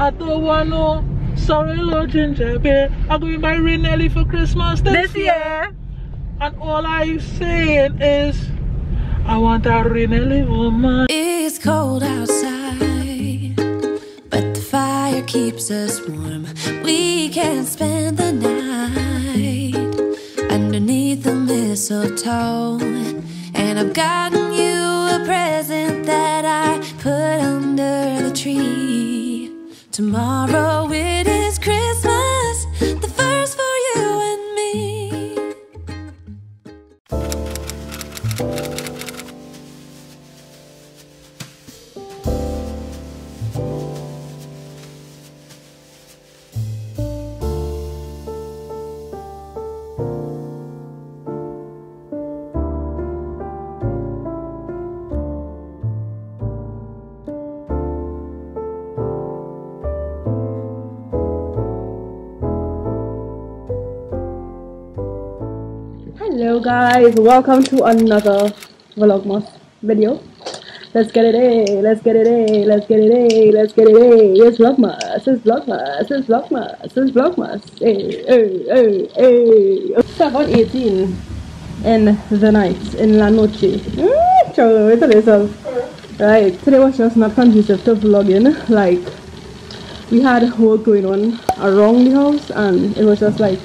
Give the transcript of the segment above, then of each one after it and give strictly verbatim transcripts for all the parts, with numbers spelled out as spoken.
I don't want no sorrel or ginger beer. I'm going to buy Raenelle-Lee for Christmas this, this year. year. And all I'm saying is, I want a Raenelle-Lee woman. It's cold outside, but the fire keeps us warm. We can spend the night underneath the mistletoe. And I've gotten you a present that I put under the tree. Tomorrow it is Christmas, the first for you and me. Hello guys, welcome to another Vlogmas video. Let's get it in, let's get it in, let's get it in, let's get it in. It's Vlogmas, it's Vlogmas, it's Vlogmas, it's Vlogmas. Hey, hey, hey, hey. It's about eighteen in the night, in la noche. Right, today was just not conducive to vlogging. Like, we had work going on around the house and it was just like,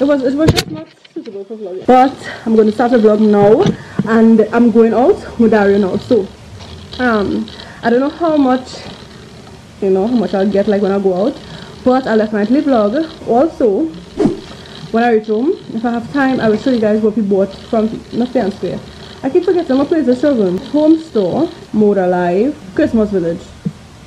it was, it was just not suitable for vlogging. But I'm going to start a vlog now and I'm going out with Dario now. So um I don't know how much you know how much I'll get like when I go out, but I'll definitely vlog. Also, when I reach home, if I have time, I will show you guys what we bought from not Pier and Square. I keep forgetting what place is showroom. Home Store, Moda Live, Christmas Village.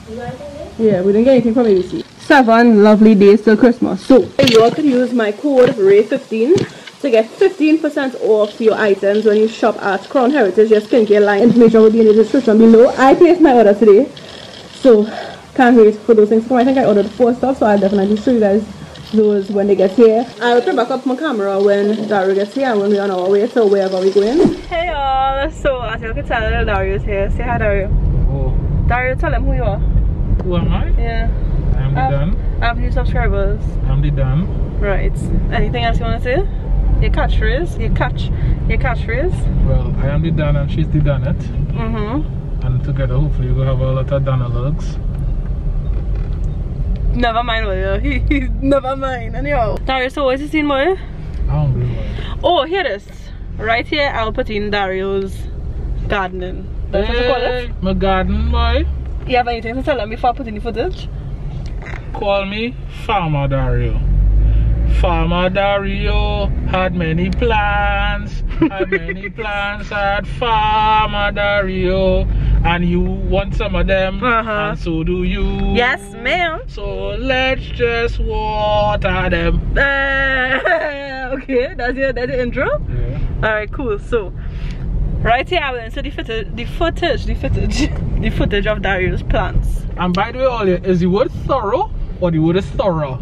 You got anything? Yeah, we didn't get anything from A B C. Seven lovely days till Christmas. So you all can use my code Ray fifteen to get fifteen percent off your items when you shop at Crowned Heritage, your skincare line. Information will be in the description below. I placed my order today, so can't wait for those things to come. I think I ordered four stuff, so I'll definitely show you guys those when they get here. I'll turn back up my camera when Dario gets here and when we're on our way to wherever we're going. Hey y'all, so as you can tell, little Dario's here. Say hi, Dario. Oh. Dario, tell him who you are. Who am I? Yeah. I'm the Dan. I have new subscribers. I'm the Dan. Right. Anything else you want to say? Your catchphrase, your catch, your catchphrase. Well, I am the Dan and she's the Danette. Mm-hmm. And together, hopefully, we'll have a lot of Danalogues. Never mind, will you? He, he, never mind. Anyhow, Dario, so what is this in my? I don't believe. Oh, here it is. Right here, I'll put in Dario's Garden. That's what you call it? My garden, boy. You have anything to tell them before I put in the footage? Call me Farmer Dario. Farmer Dario had many plans, had many plans at Farmer Dario, and you want some of them, uh-huh. And so do you. Yes, ma'am. So let's just water them. Uh, okay, that's your, that's your intro? Yeah. Alright, cool. So, right here I will insert the footage, the footage, the footage, the footage of Dario's plants. And by the way, Ollie, is the word thorough or the word is thorough?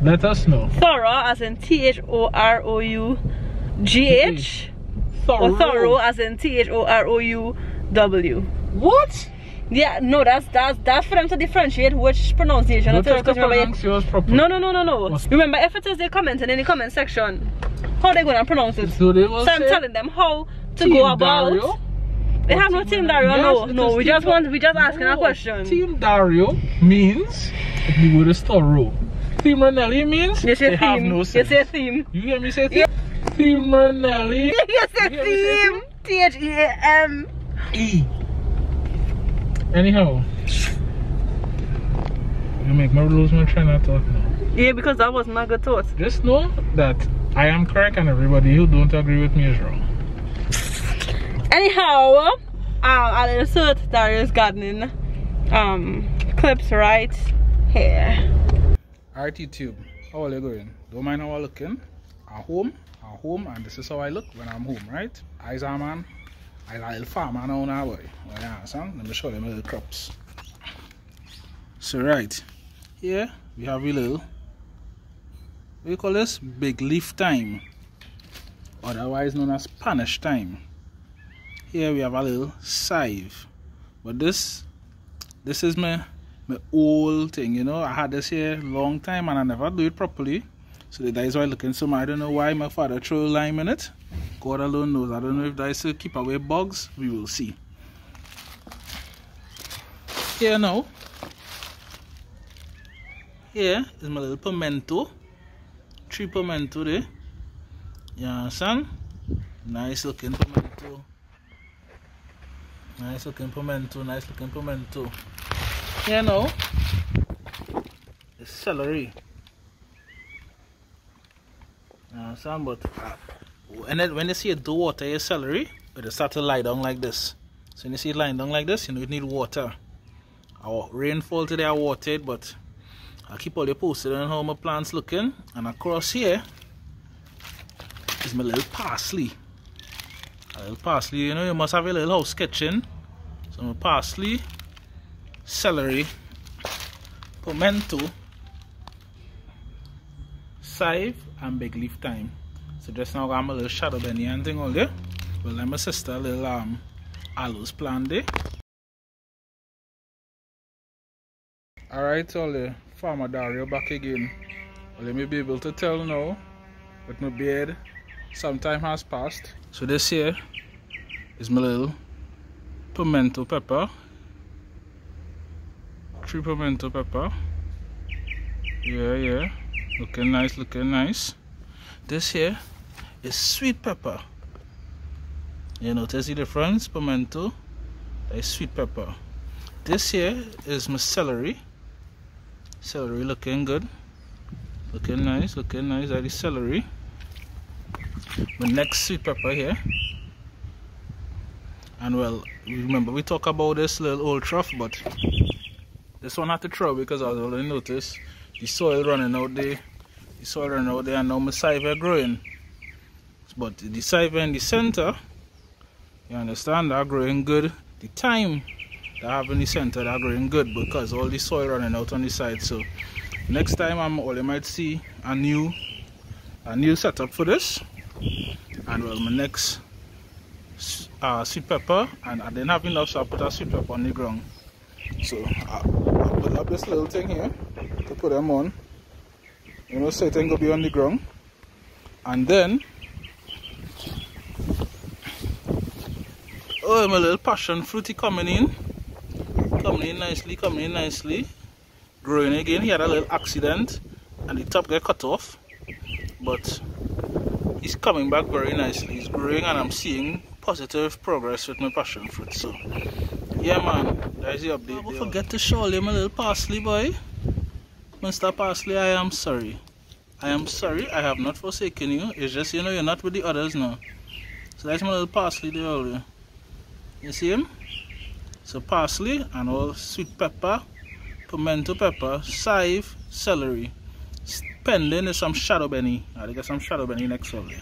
Let us know. Thorough as in T H O R O U G H. Thorough. Or thorough as in T H O R O U W. What? Yeah, no, that's that's that's for them to differentiate which pronunciation. Not to pronounce yours properly. No, no, no, no, no. What? Remember, if it is they comment in the comment section, how are they gonna pronounce it? So, they will so I'm say telling them how to team go about. Dario? They have no team Dario. Yes, no, no. We just want we just no. asking a question. Team Dario means the word is thorough. Team Raenelle-Lee means yes, they theme. have no sense. Yes, theme. You hear me say theme? Yes. Team Raenelle-Lee. Yes, theme. T H E A M. E. Anyhow, you make me lose my train of thought now. Yeah, because that was not good thought. Just know that I am correct and everybody who don't agree with me is wrong. Anyhow, uh, I'll insert Dario's Gardening um, clips right here. Alright YouTube, how are you going? Don't mind how I'm looking. I'm home, I'm home, and this is how I look when I'm home, right? I's a man, I'm a little farmer now, now boy. Well, yeah, son. Let me show them little crops. So right, here we have a little, we call this big leaf thyme, otherwise known as Spanish thyme. Here we have a little chive, but this, this is my my old thing, you know. I had this here long time and I never do it properly. So that is why looking so much. I don't know why my father threw lime in it. God alone knows. I don't know if that is to keep away bugs. We will see. Here now. Here is my little pimento. Three pimento there. You understand? Nice looking pimento. Nice looking pimento. Nice looking pimento. Here now. It's celery. You understand? But and then when you see it do water your celery, it'll start to lie down like this. So when you see it lying down like this, you know it need water. Our rainfall today I watered, but I keep all the posted on how my plants looking. And across here is my little parsley. A little parsley, you know, you must have a little house kitchen. So my parsley, celery, pimento, chive, and big leaf thyme. So just now I got my little shadow benny and thing all there. Well, let my sister a little um, aloes plant there. Alright, all the Farmer Dario back again. Well, let me be able to tell now with my beard. Some time has passed. So this here is my little pimento pepper. Three pimento pepper. Yeah, yeah. Looking nice, looking nice. This here is sweet pepper. You notice the difference? Pimento is sweet pepper. This here is my celery. Celery looking good. Looking nice, looking nice. That is celery. My next sweet pepper here. And well, remember we talk about this little old trough, but this one had to throw because I already noticed the soil running out there. The soil running out there and now my saiva growing. But the saiva in the center, you understand, they're growing good. The thyme that I have in the center, they're growing good because all the soil running out on the side. So next time I'm all you might see a new a new setup for this. And well, my next uh, sweet pepper, and I didn't have enough, so I put a sweet pepper on the ground. So I, I put up this little thing here to put them on, you know, so it ain't gonna be on the ground. And then, oh, my little passion fruity coming in, coming in nicely, coming in nicely, growing again. He had a little accident, and the top got cut off, but it's coming back very nicely. It's growing, and I'm seeing positive progress with my passion fruit. So, yeah, man, that is the update. Don't forget to show you my little parsley, boy. Mister Parsley, I am sorry. I am sorry, I have not forsaken you. It's just, you know, you're not with the others now. So that's my little parsley there already. You see him? So parsley and all sweet pepper, pimento pepper, chive, celery. Pending is some shadow benny. I'll get some shadow benny next Sunday.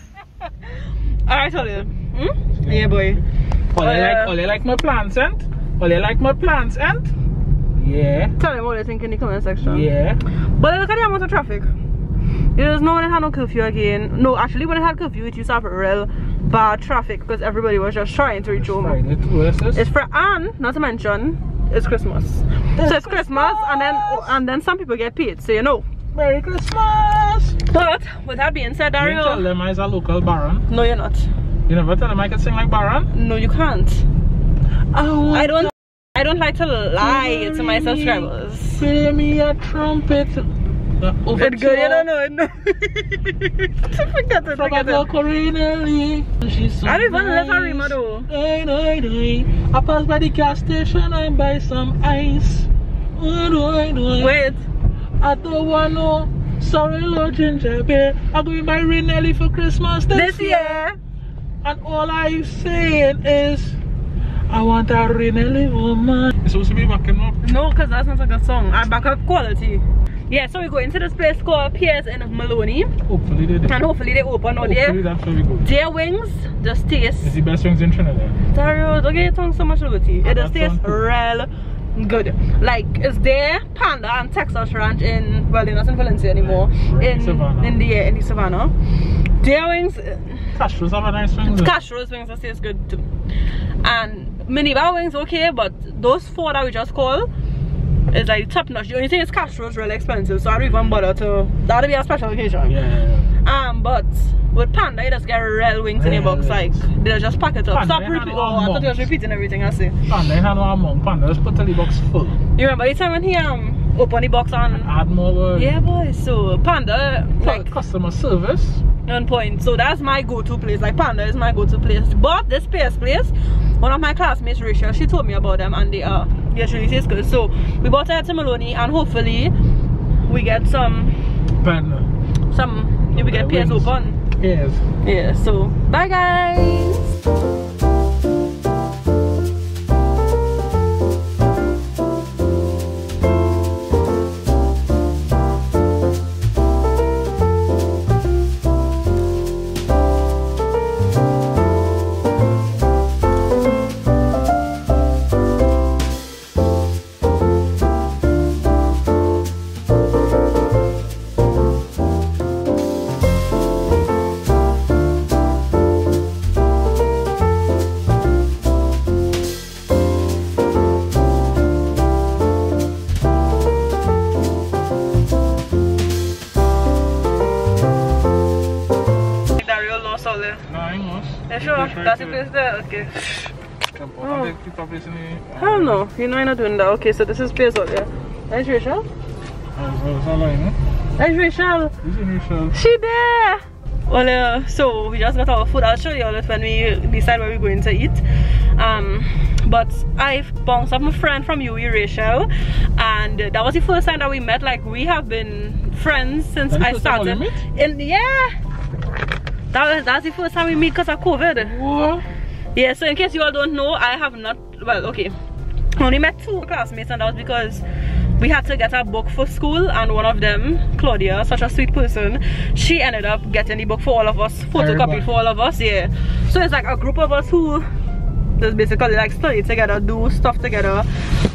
Alright, Ollie. Hmm? Yeah, boy. Ollie, like, Ollie like my plants, ain't? Ollie like my plants, ain't? Yeah. Tell them what they think in the comment section. Yeah. But look at the amount of traffic. There was no one that had no curfew again. No, actually when I had curfew it used to have real bad traffic because everybody was just trying to reach home. It's, it's for and not to mention it's Christmas. It's so it's Christmas, Christmas and then oh, and then some people get paid, so you know. Merry Christmas! But with that being said, Dario, you tell them I'm a local Baron. No you're not. You never tell them I can sing like Baron? No you can't. Oh, I don't I don't like to lie to my subscribers. Play me a trumpet. Uh, it's good, you don't know it. Forget it, forget it. I don't even let her rima though. I pass by the gas station and buy some ice. Wait. I don't want no sorry little ginger beer. I'm going to buy Raenelle-Lee for Christmas this, this year. year. And all I'm saying is, I want a Raenelle-Lee woman. It's supposed to be backing up. No, because that's not a good song. I back up quality. Yeah, so we go into this place called Piers and Maloney. Hopefully they do. And hopefully they open or there. Hopefully that's where we go. Their wings just taste. It's the best wings in Trinidad. Dario, don't get your tongue so much over tea. It just tastes real good. Like, it's there, Panda and Texas Ranch in, well, they're not in Valencia anymore. In Savannah. In the, in the Savannah. Their wings. Castro's have a nice wings. Castro's wings just taste good too. And minibar wings okay, but those four that we just called, It's like top notch. The only thing is Castro's really expensive, so I don't even bother to. That'll be a special occasion. Yeah. Um, but with Panda, you just get real wings yeah, in your box. Like they just pack it up. Panda, Stop repeating. Oh, I thought you was repeating everything I say. Panda, you had one month. Panda just put the box full. You remember the time when he um. open the box on and add more words. Yeah boy, so Panda like customer service on point. So that's my go-to place. Like Panda is my go-to place. But this Pierce place, one of my classmates, Rachel, she told me about them and they are usually taste good. So we bought it to Maloney and hopefully we get some Panda. Some if we get Pierce open. Yes. Yeah, so bye guys. That's the place there? Okay. Oh. Hell no, you know you're not doing that. Okay, so this is place out there. That's Rachel? That's Rachel. This is Rachel. She there! Well, uh, so we just got our food. I'll show you all that when we decide where we're going to eat. Um, but I've bounced up my friend from U W E, Rachel, and that was the first time that we met. Like, we have been friends since I started. In, yeah! That was, that's the first time we meet because of COVID. What? Yeah, so in case you all don't know, I have not, well, okay. I only met two classmates and that was because we had to get a book for school and one of them, Claudia, such a sweet person, she ended up getting the book for all of us, photocopied for all of us, yeah. So it's like a group of us who just basically like study together, do stuff together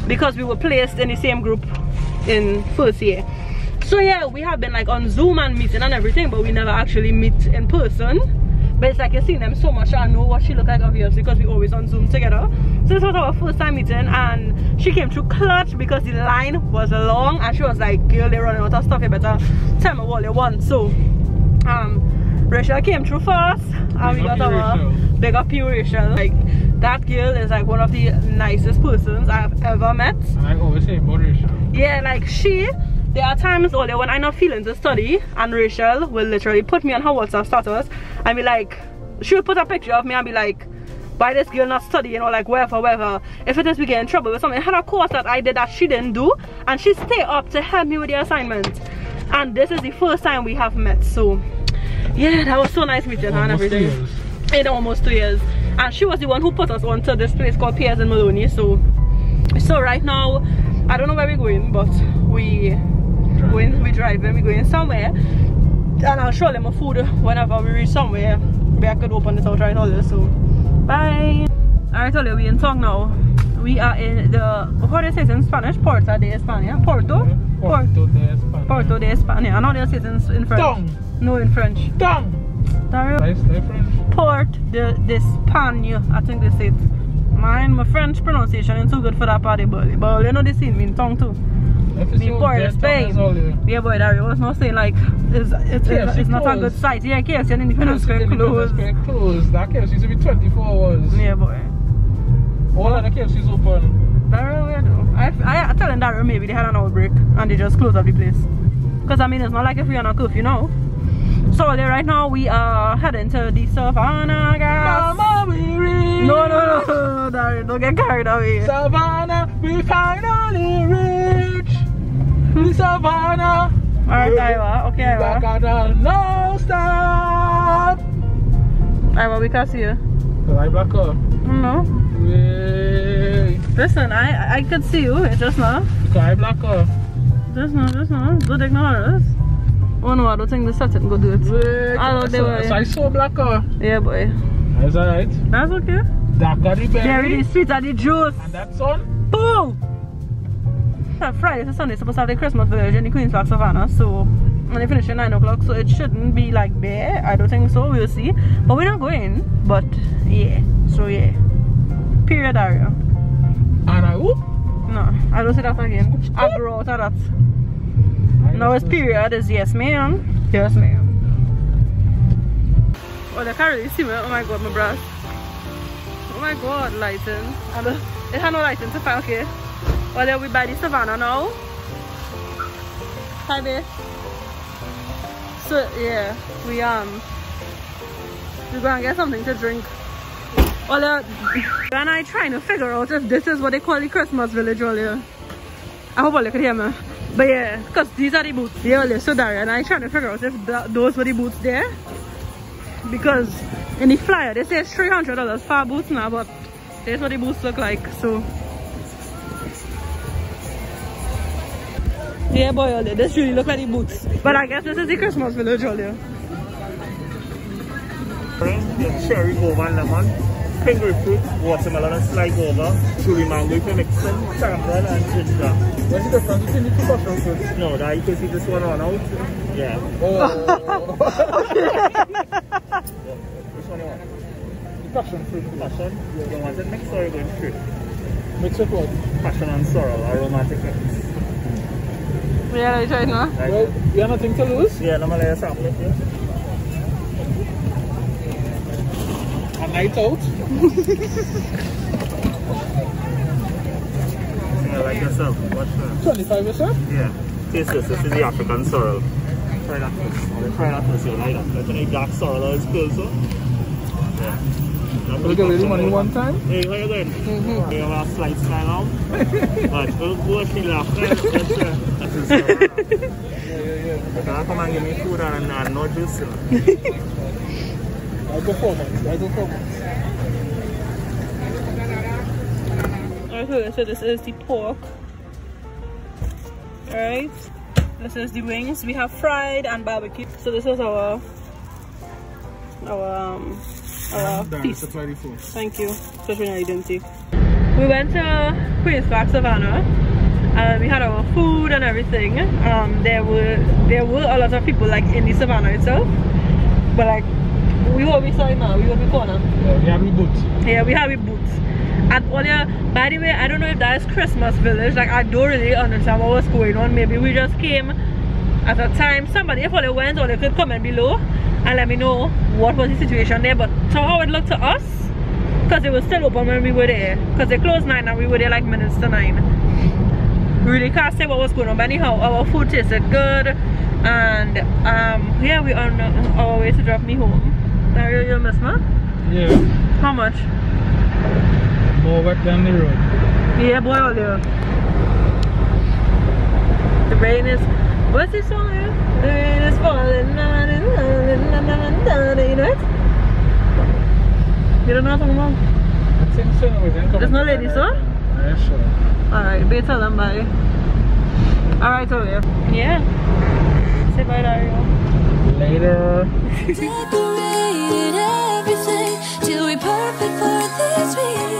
because we were placed in the same group in first year. So yeah, we have been like on Zoom and meeting and everything, but we never actually meet in person. But it's like you've seen them so much, I know what she look like obviously because we always on Zoom together. So this was our first time meeting and she came through clutch because the line was long and she was like, girl, they're running out of stuff, you better tell me what they want. So um, Rachel came through first and we got our big up you, Rachel. Like, that girl is like one of the nicest persons I've ever met. And I always say about Rachel. Yeah, like she, there are times earlier when I'm not feeling to study and Rachel will literally put me on her WhatsApp status and be like, she will put a picture of me and be like, why this girl not studying or like wherever, wherever. If it is we get in trouble with something, I had a course that I did that she didn't do and she stay up to help me with the assignment. And this is the first time we have met, so yeah, that was so nice meeting her and everything. In almost two years. And she was the one who put us onto this place called Piers and Maloney, so. So right now, I don't know where we're going, but we Going, we're driving, we're going somewhere, and I'll show them a food whenever we reach somewhere where I could open this out right now. So, bye. Alright, Ollie, we're in Tong now. We are in the, how do you say it in Spanish? Porto de España. Porto? Porto de España. Porto de España. I know they say it in, in French. Tong. No, in French. Tong. Dario. Nice, French. Port de, de España. I think they say it. Mine, my French pronunciation is too good for that party, but, but you know they say it in Tong too. Before it's Spain. Yeah boy, Dario was not saying like it's, it's, yeah, it's, it's not a good site. Yeah, K F C and Independence Square closed. closed. That K F C used to be twenty-four hours. Yeah boy. All of the K F C's open. Dario, yeah, though. I, I, I telling Dario maybe they had an outbreak and they just closed up the place. Because I mean it's not like if we're on a curfew, you know. So right now we are heading to the Savannah, guys. No, no, no, Dario, don't get carried away. Savannah, we finally reach. The Savannah. Alright, Iwa. Okay, Iwa. Bacchanal, no stop. Iwa, we can't see you. Did I black up? No. Wait. Listen, I I could see you. It's just now. Did I black up? Just now, just now. Don't ignore us. Oh no, I don't think the certain go do it. Wait. I don't know. So, so I saw black up. Yeah, boy. That's alright. That's okay. Daka the berry. Berry the sweet and the juice. And that's all. Boom. Friday to Sunday supposed to have the Christmas village in the Queen's Park Savannah, so and they finish at nine o'clock, so it shouldn't be like there. I don't think so, we'll see, but we're not going, but yeah, so yeah, period, Dario. And I whoop. No, I will say that again. I brought her that. Now his period is yes ma'am. Yes ma'am. Oh, they can't really see me. Oh my god, my brass. Oh my god, lighting. And it had no lighting to find, okay. Well, they'll be by the Savannah now. Hi babe. So yeah, we um we're gonna get something to drink. Well, uh, and I trying to figure out if this is what they call the Christmas village earlier. I hope all you could hear me. But yeah, because these are the boots here earlier. So Dario and I trying to figure out if that, those were the boots there. Because in the flyer they say it's three hundred dollars for boots now, but that's what the boots look like. So yeah boy, earlier, this really look like the boots. But I guess this is the Christmas village earlier. Cherry, guava and lemon. Finger fruit, watermelon and slice over, chili mango, you can mix them, caramel and ginger. What's the difference between the two bottles? Fruit? No, that you can see this one run out. Yeah. Oh. Which one you want? The passion fruit. Passion? Yeah. You want it mixed or you going straight? Mix it what? Passion and sorrel, aromatic mix. Yeah, I tried now. Right. Well, you have nothing to lose? Yeah, no, I'm going to sample it here. A night out. Yeah, like yourself. What's that? twenty-five yourself? Yeah. This is, this is the African sorrel. Try that first. Try that first. You like that. That's any dark sorrel or it's cool, so. Yeah. Will you get ready money one time? Hey, how you doing? Mm-hmm. You have a slight smile now? But we'll go and see that. That's a sorrel. Yeah, yeah, yeah. But I'll come and give me food and uh, no juice, you know. I go four months, I go four months. Okay, so this is the pork. Alright, this is the wings. We have fried and barbecue. So this is our our um our piece. Thank you. Such an identity. We went to Queen's Park Savannah and we had our food and everything. Um there were there were a lot of people like in the Savannah itself. But like we will be sorry now, we will be corner. Yeah, we have a boot. Yeah, we have a boot. And earlier, by the way, I don't know if that is Christmas village. Like I don't really understand what was going on. Maybe we just came at a time. Somebody if all they went or they could comment below and let me know what was the situation there. But to how it looked to us, because it was still open when we were there. Because they closed nine and we were there like minutes to nine. Really can't say what was going on. But anyhow, our food tasted good. And um yeah, we are on our way to drop me home. Dario, you miss me? Yeah. How much? More back down the road. Yeah, boy, all there. The rain is. What's this song? The rain is falling down and down and down and down. You know it? You don't know what I'm talking about? I think so. We didn't come. There's no lady, sir? Yeah, sure. Alright, be tell them bye. Alright, over here. Yeah. Say bye, Dario. Later. Everything till we perfect for this week.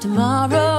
Tomorrow